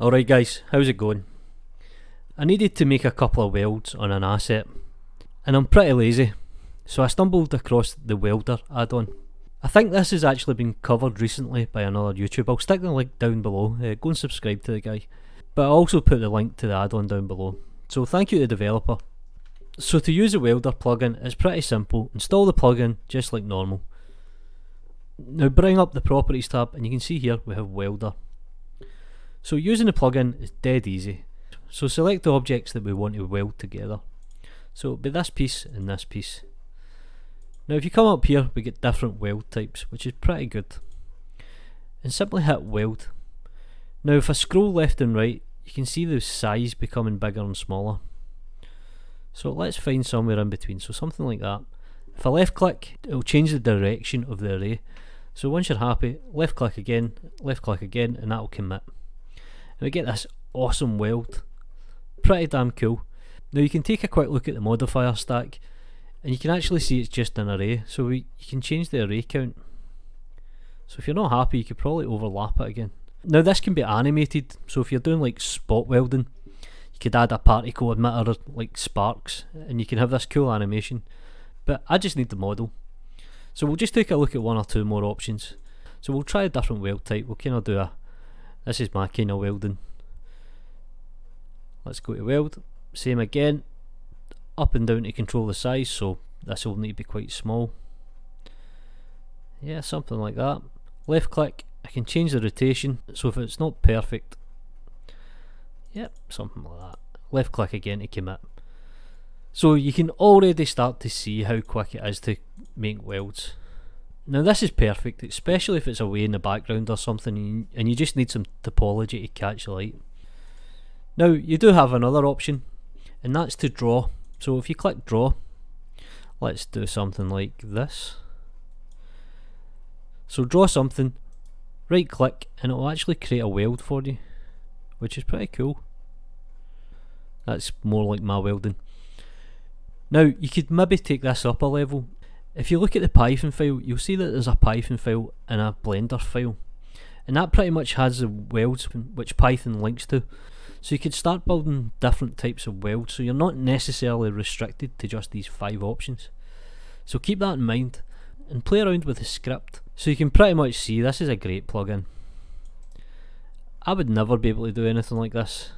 Alright guys, how's it going? I needed to make a couple of welds on an asset, and I'm pretty lazy, so I stumbled across the Welder add-on. I think this has actually been covered recently by another YouTuber. I'll stick the link down below, go and subscribe to the guy. But I also put the link to the add-on down below, so thank you to the developer. So to use the Welder plugin, it's pretty simple. Install the plugin just like normal. Now bring up the properties tab and you can see here we have Welder. So using the plugin is dead easy. So select the objects that we want to weld together. So it'll be this piece and this piece. Now if you come up here we get different weld types, which is pretty good. And simply hit weld. Now if I scroll left and right you can see the size becoming bigger and smaller. So let's find somewhere in between, so something like that. If I left click, it'll change the direction of the array. So once you're happy, left click again, and that'll commit. And we get this awesome weld. Pretty damn cool. Now you can take a quick look at the modifier stack, and you can actually see it's just an array, so you can change the array count. So if you're not happy, you could probably overlap it again. Now this can be animated, so if you're doing like spot welding, you could add a particle emitter like sparks, and you can have this cool animation. But I just need the model. So we'll just take a look at one or two more options. So we'll try a different weld type. We'll kind of do a, this is my kind of welding. Let's go to weld, same again, up and down to control the size, so this will need to be quite small. Yeah, something like that. Left click, I can change the rotation, so if it's not perfect, yep, something like that. Left click again to commit. So you can already start to see how quick it is to make welds. Now this is perfect, especially if it's away in the background or something and you just need some topology to catch the light. Now you do have another option, and that's to draw. So if you click draw, let's do something like this. So draw something, right click, and it will actually create a weld for you, which is pretty cool. That's more like my welding. Now you could maybe take this up a level. If you look at the Python file, you'll see that there's a Python file and a Blender file, and that pretty much has the welds which Python links to. So you could start building different types of welds, so you're not necessarily restricted to just these 5 options. So keep that in mind and play around with the script. So you can pretty much see this is a great plugin. I would never be able to do anything like this.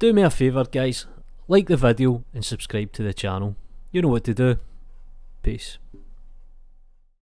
Do me a favour guys. Like the video and subscribe to the channel. You know what to do. Peace.